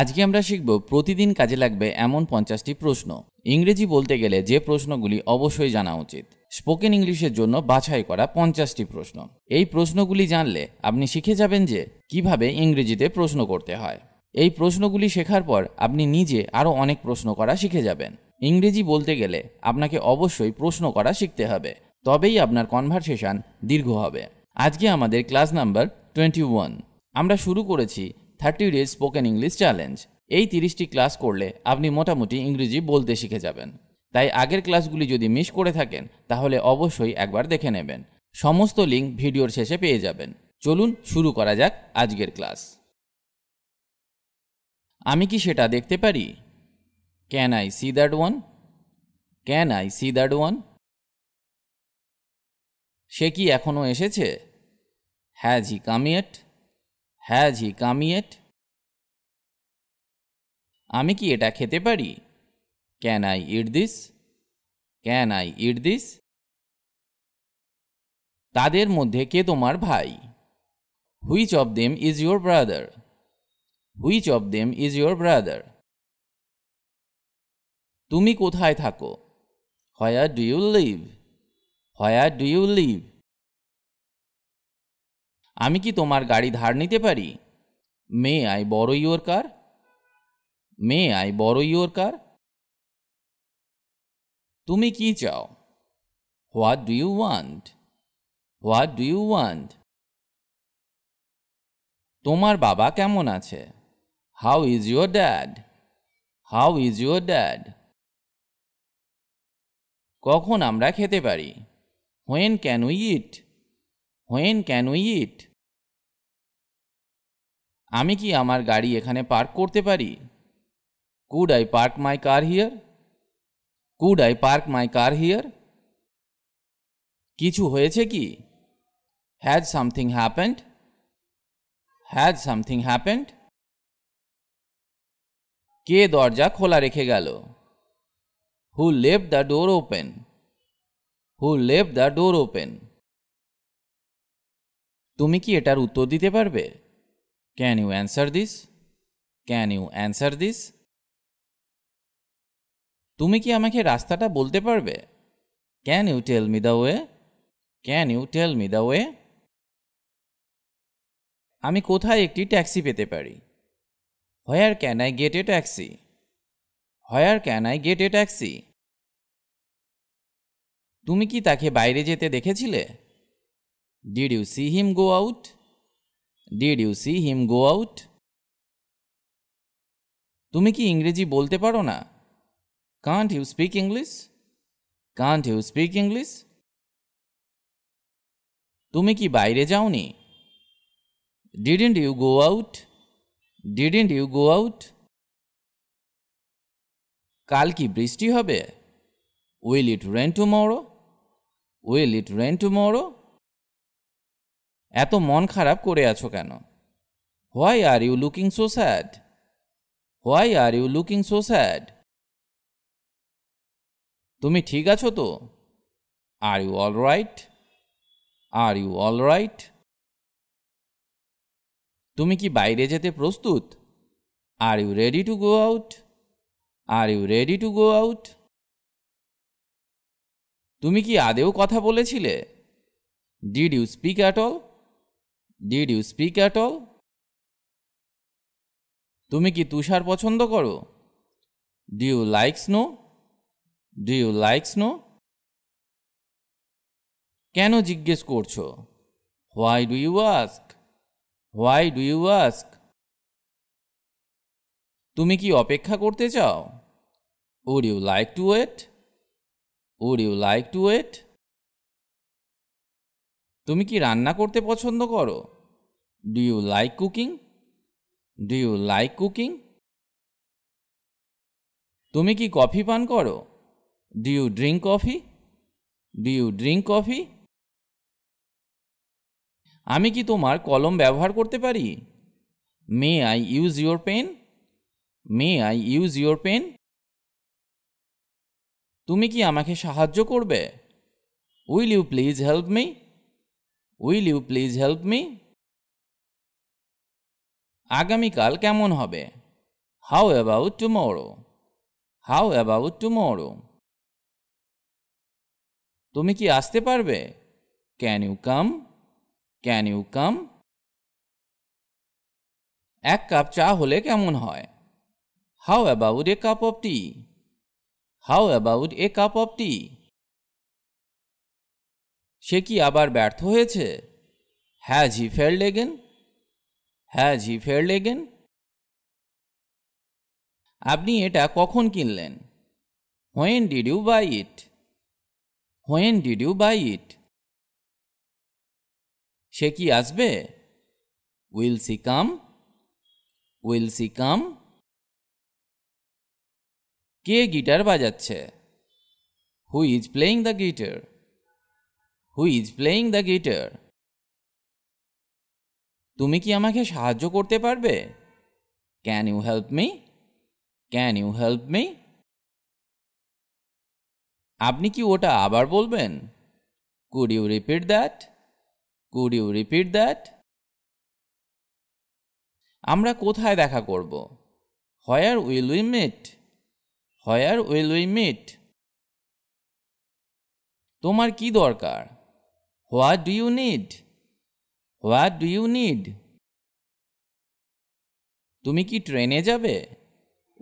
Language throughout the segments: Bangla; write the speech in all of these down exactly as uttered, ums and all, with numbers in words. আজকে আমরা শিখব প্রতিদিন কাজে লাগবে এমন পঞ্চাশটি প্রশ্ন। ইংরেজি বলতে গেলে যে প্রশ্নগুলি অবশ্যই জানা উচিত। স্পোকেন ইংলিশের জন্য বাছাই করা পঞ্চাশটি প্রশ্ন। এই প্রশ্নগুলি জানলে আপনি শিখে যাবেন যে কিভাবে ইংরেজিতে প্রশ্ন করতে হয়। এই প্রশ্নগুলি শেখার পর আপনি নিজে আরও অনেক প্রশ্ন করা শিখে যাবেন। ইংরেজি বলতে গেলে আপনাকে অবশ্যই প্রশ্ন করা শিখতে হবে, তবেই আপনার কনভারসেশন দীর্ঘ হবে। আজকে আমাদের ক্লাস নাম্বার টোয়েন্টি ওয়ান। আমরা শুরু করেছি thirty days spoken English challenge. এই তিরিশটি ক্লাস করলে আপনি মোটামুটি ইংরেজি বলতে শিখে যাবেন। তাই আগের ক্লাসগুলি যদি মিস করে থাকেন তাহলে অবশ্যই একবার দেখে নেবেন। সমস্ত লিঙ্ক ভিডিওর শেষে পেয়ে যাবেন। চলুন শুরু করা যাক আজকের ক্লাস। আমি কি সেটা দেখতে পারি? Can I see that one? Can I see that one? সে কি এখনো এসেছে? Has he come yet? Has he come yet? আমি কি এটা খেতে পারি? Can I eat this? Can I eat this? তাদের মধ্যে কে তোমার ভাই? Which of them is your brother? Which of them is your brother? তুমি কোথায় থাকো? Where do you live? Where do you live? আমি কি তোমার গাড়ি ধার নিতে পারি? May I borrow your car? May I borrow your car? তুমি কি চাও? What do you want? What do you want? তোমার বাবা কেমন আছে? How is your dad? How is your dad? কখন আমরা খেতে পারি? When can we eat? When can we eat? আমি কি আমার গাড়ি এখানে পার্ক করতে পারি? Could I park my car here? Could I park my car here? কিছু হয়েছে কি? Has something happened? Has something happened? কে দরজা খোলা রেখে গেল? Who left the door open? Who left the door open? তুমি কি এটার উত্তর দিতে পারবে? Can you answer this? Can you answer this? তুমি কি আমাকে রাস্তাটা বলতে পারবে? Can you tell me the way? Can you tell me the way? আমি কোথায় একটি ট্যাক্সি পেতে পারি? Where can I get a taxi? Where can I get a taxi? তুমি কি তাকে বাইরে যেতে দেখেছিলে? Did you see him go out? Did you see him go out? তুমি কি ইংরেজি বলতে পারো না? Can't you speak English? Can't you speak English? তুমি কি বাইরে যাওনি? Didn't you go out? Didn't you go out? কাল কি বৃষ্টি হবে? Will it rain tomorrow? Will it rain tomorrow? এত মন খারাপ করে আছো কেন? Why are you looking so sad? Why are you looking so sad? তুমি ঠিক আছো তো? Are you all right? Are you all right? তুমি কি বাইরে যেতে প্রস্তুত? Are you ready to go out? Are you ready to go out? তুমি কি আদেও কথা বলেছিলে? Did you speak at all? Did you speak at all? তুমি কি তুষার পছন্দ করো? Do you like snow? Do you like snow? কেন জিজ্ঞেস করছো? Why do you ask? Why do you ask? তুমি কি অপেক্ষা করতে চাও? Would you like to wait? Would you like to wait? তুমি কি রান্না করতে পছন্দ করো? Do you like cooking? Do you like cooking? তুমি কি কফি পান করো? Do you drink coffee? Do you drink coffee? আমি কি তোমার কলম ব্যবহার করতে পারি? May I use your pen? May I use your pen? তুমি কি আমাকে সাহায্য করবে? Will you please help me? Will you please help me? আগামীকাল কেমন হবে? How about tomorrow? How about tomorrow? তুমি কি আসতে পারবে? Can you come? Can you come? এক কাপ চা হলে কেমন হয়? How about a cup of tea? How about a cup of tea? সে কি আবার ব্যর্থ হয়েছে? Has he failed again? Has he failed again? আপনি এটা কখন কিনলেন? When did you buy it? When did you buy it? সে কি আসবে? Will she come? Will she come? কে গিটার বাজাচ্ছে? Who is playing the guitar? Who is playing the guitar? তুমি কি আমাকে সাহায্য করতে পারবে? Can you help me? Can you help me? আপনি কি ওটা আবার বলবেন? Could you repeat that? Could you repeat that? আমরা কোথায় দেখা করব? Where will we meet? Where will we meet? তোমার কি দরকার? What do you need? What do you need? তুমি কি ট্রেনে যাবে?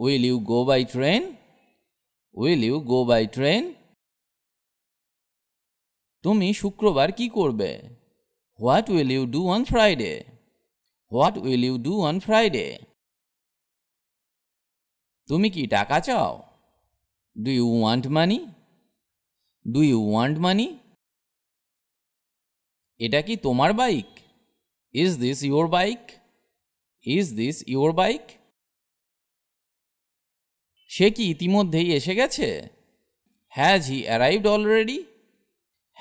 Will you go by train? Will you go by train? তুমি শুক্রবার কি করবে? What will you do on Friday? What will you do on Friday? তুমি কি টাকা চাও? Do you want money? Do you want money? এটা কি তোমার bike? Is this your bike? Is this your bike? সে কি ইতিমধ্যেই এসে গেছে? Has he arrived already?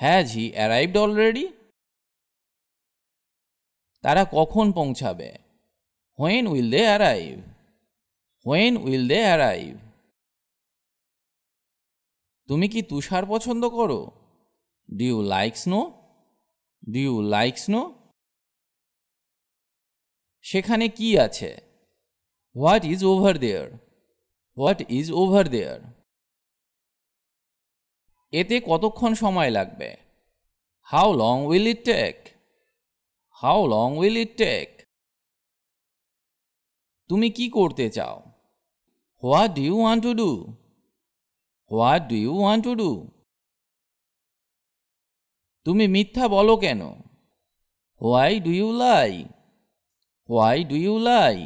Has he arrived already? তারা কখন পৌঁছাবে? When will they arrive? When will they arrive? তুমি কি তুষার পছন্দ করো? Do you like snow? Do you like snow? সেখানে কি আছে? What is over there? What is over there? এতে কতক্ষণ সময় লাগবে? How long will it take? How long will it take? তুমি কি করতে চাও? What do you want to do? What do you want to do? তুমি মিথ্যা বলো কেন? Why do you lie? Why do you lie?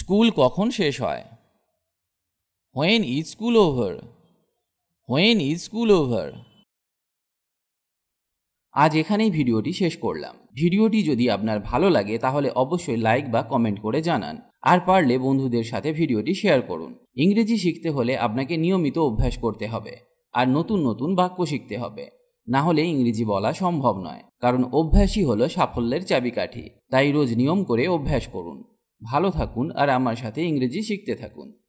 School কখন শেষ হয়? When is school over? When is school over? আজ এখানেই ভিডিওটি শেষ করলাম। ভিডিওটি যদি আপনার ভালো লাগে তাহলে অবশ্যই লাইক বা কমেন্ট করে জানান, আর পারলে বন্ধুদের সাথে ভিডিওটি শেয়ার করুন। ইংরেজি শিখতে হলে আপনাকে নিয়মিত অভ্যাস করতে হবে আর নতুন নতুন বাক্য শিখতে হবে, না হলে ইংরেজি বলা সম্ভব নয়, কারণ অভ্যাসই হলো সাফল্যের চাবিকাঠি। তাই রোজ নিয়ম করে অভ্যাস করুন। ভালো থাকুন আর আমার সাথে ইংরেজি শিখতে থাকুন।